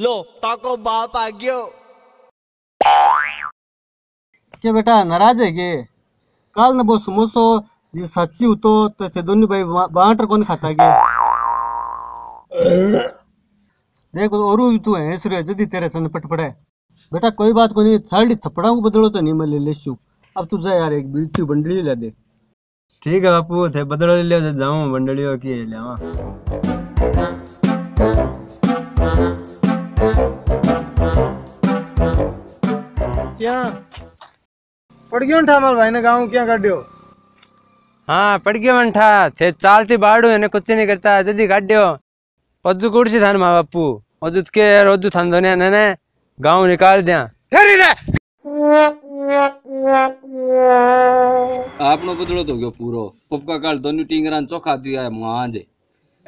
लो ताको बाप आ गयो। क्या बेटा नाराज है के? काल न वो समोसो जी सच्ची हो तो चेदोनी भाई बांटर कौन खाता है के? देख और तू है सूर्य जदी तेरे सन पटपड़े। बेटा कोई बात को नहीं, साड़ी थपड़ा को बदलो तो नहीं मैं ले लेशू। अब तू जा यार एक बीड़ी बंडली ला दे। ठीक है बापू थे बदलो ले ले जाऊं बंडलियों की ले आवा। क्या पड़ गयो ठामल भाई ने गांव क्या काटियो? हां पड़ गयो मंठा थे चालती बाड़ू ने कुछ नहीं करता जदी काटियो। ओजू कुर्सी थान मां बापू ओजू के रोजू थान दोने ने गांव निकाल दिया फेरी रे। आपनो बदलो तो गयो पूरो पप्पा काल दोनों टिंगरान चोखा दिया मांज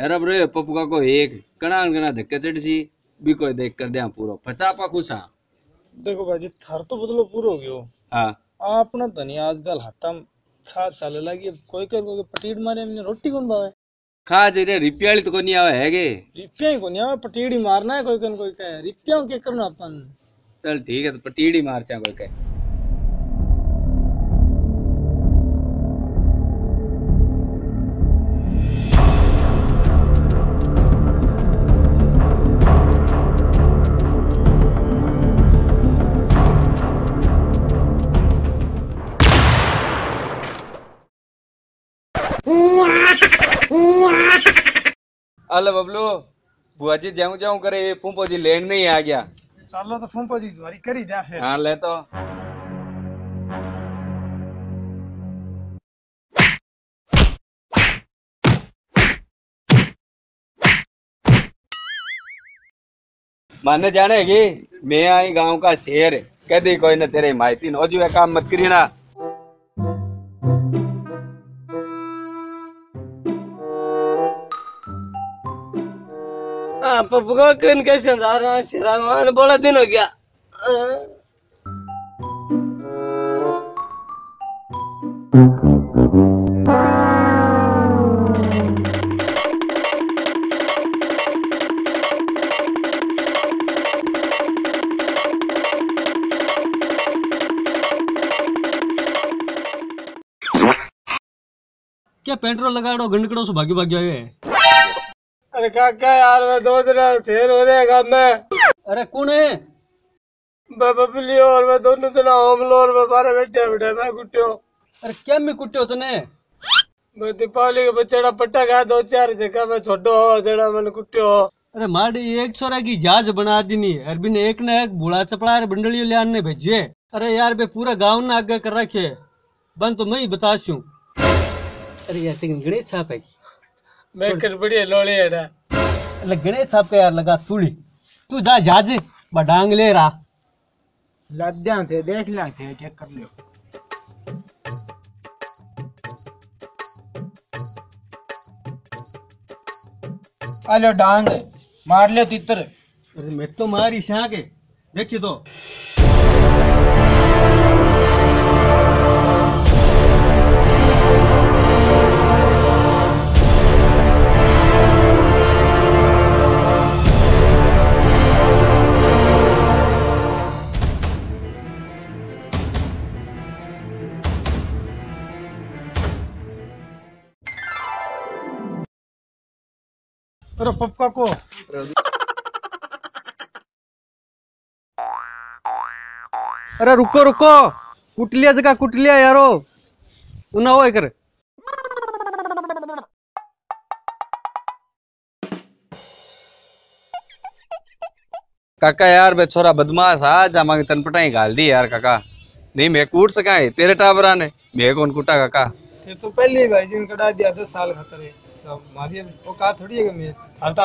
एरब रे पप्पा को एक कणान गणा धक्के चढ़सी भी कोई देख कर दिया पूरो फचापा खुसा। देखो भाई थार तो बदलो पूरो हो गयो। हां आपना धनिया आजकल हाथम खा चले लगी कोई कर को पटीड़ मारे ने रोटी कौन बावे खा जे रे रिपियाली तो कोनी आवे हैगे रिपिया कोनी आवे पटीड़ी मारना है कोई कन कोई कहे रिपिया के करना अपन। चल ठीक है तो पटीड़ी मार चा कोई कहे। अल बबलू बुआ जी जाऊं जाऊं करे फूंपो जी लैंड नहीं आ गया। चलो तो फूंपो जी जुआरी करी जा फिर। हां ले तो माने जानेगी मैं आई गांव का शेर कदी कोई न तेरे मायती न ओजी वे काम मत करी ना। पप्पा कन कैसे आ रहा है बड़ा दिन हो गया। क्या पेट्रोल लगाड़ो गंडकड़ो से भागी भागी आए हैं। अरे काका यार मैं दो दिन शेर हो रहा मैं। अरे कौन है? मैं बबली और मैं दोनों दिन होमलो और मैं बारे बैठे बैठे मैं कुट्टियो। अरे क्या मैं कुट्टियो तने? मैं दीपावली के बचड़ा पट्टा खा दो चार जगह मैं छोड़ो जड़ा मैंने कुट्टियो। अरे माड़ी एक छोरा की जाज बना दी नी अरबी ने एक न एक बूढ़ा चपड़ा बंडलियों लिया ने भेजिए। अरे यार बे पूरा गाँव ने आगे कर रखे बन तो मैं ही बता छू। अरे यार गणेश छाप है मैं गणेश साहब का यार लगा तूड़ी तू जा जाज बडांग ले रहा लद्या थे देख ला थे क्या कर लियो। अलो डांग मार ले तितर। अरे मैं तो मारी शाके देखिए तो पप्पा को अरे रुको रुको कुटलिया जगह कुटलिया यारो उन्ना हो कर। काका यार बे छोरा बदमाश आज मांग चनपटाई घाल दी यार काका नहीं मैं कूट सका है तेरे टाबरा ने मैं कौन कूटा काका ते तो पहले भाई जी ने कटा दिया 10 साल खतरे वो का थोड़ी है मैं था।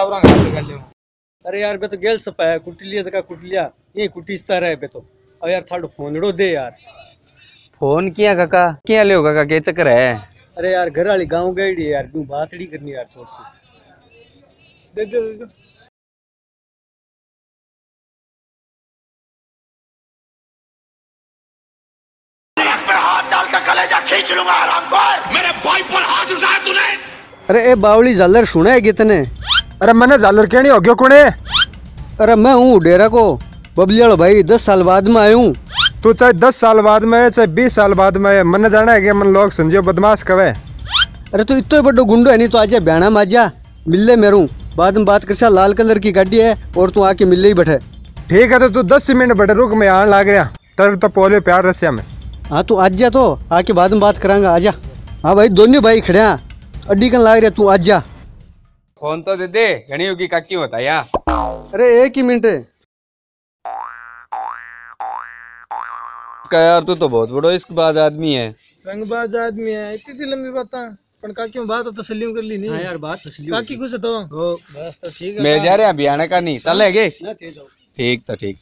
अरे यार बे तो गेल सपाया कुटलिया जगह कुटलिया ये कुटिस्ता रहे बे तो। अब यार थाड़ो फोनड़ो दे यार। फोन किया काका क्या ले हो काका के चक्कर है? अरे यार घर वाली गांव गई है यार तू बात नहीं करनी यार थोड़ी सी दे दे, दे, दे। हाथ डाल का कलेजा खींच लूंगा आराम पर मेरे भाई पर हाथ उठाया तूने। अरे ए बावली जालर सुना है कितने? अरे मैंने जालर कहनी हो गयो कौन है? अरे मैं हूँ डेरा को बबली वाला भाई, 10 साल बाद में आया हूँ। तू चाहे 10 साल बाद में आए चाहे 20 साल बाद में आए, मैंने जाना है कि मन लोग समझो बदमाश कवे। अरे तू इतना बड़ो गुंडो है नहीं तो आजा बहना माजा मिलले मेरू, बाद में बात कर। लाल कलर की गाड़ी है और तू आके मिलले ही बैठे। ठीक है तो तू 10 मिनट बैठे रुक, मैं आने लाग रहा तेरे तो पोलियो प्यार रस्या में। हाँ तू आज जा तो आके बाद में बात करांगा, आजा। हाँ भाई दोनों भाई खड़े अड्डी कन लाग रहा, तू आज जा। फोन तो दे दे घनी होगी काकी होता यार। अरे एक ही मिनट है यार, तू तो बहुत बड़ो इसकबाज आदमी है, रंगबाज आदमी है। इतनी लंबी बातें पण काकी बात तो तसल्ली कर ली नहीं। हां यार बात तसल्ली काकी कुछ तो बस तो ठीक है। मैं जा रहा हरियाणा का नहीं चलेगे ना थे जाओ। ठीक तो ठीक,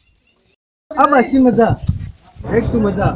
अब हंसी मजा एक तू मजा।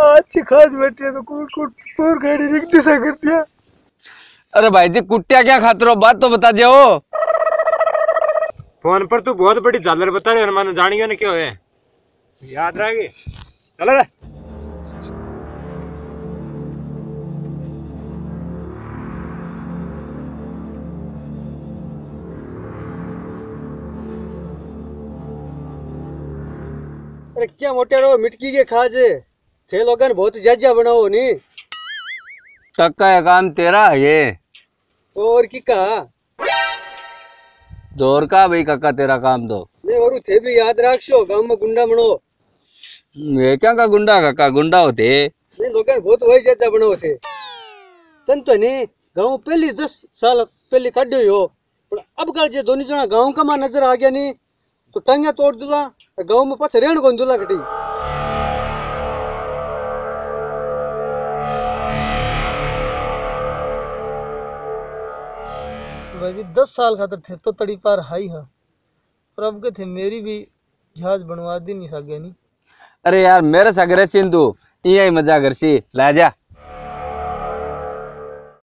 अच्छी खास बैठे तो कूट कूट पूर गाड़ी रिक्ति सा कर दिया। अरे भाई जी कुटिया क्या खाते हो, बात तो बता जाओ। फोन पर तू बहुत बड़ी झालर बता रहे, मैंने जानियो ना क्या है याद रहेगी। चलो रे अरे क्या मोटे रहो मिटकी के खाजे थे लोगन बहुत जज्जा बनाओ नहीं टक्का है काम तेरा ये और की का जोर का भाई काका तेरा काम तो नहीं और थे भी याद रखो गांव में गुंडा बनो। ये क्या का गुंडा काका गुंडा होते नहीं लोगन बहुत वही जज्जा बनाओ थे तन तो नहीं गांव पहली 10 साल पहले काढ्यो हो पर अब कर जे दोनों जना गांव का मां नजर आ गया नहीं तो टांगे तोड़ दूला गांव में पछ रेण कोन दूला कटी। भाई 10 साल खातर थे तो तड़ी पार हाई है पर अब के थे मेरी भी जहाज बनवा दी नहीं सागे नहीं। अरे यार मेरे सागरे सिंधु यही मजा करसी ला जा।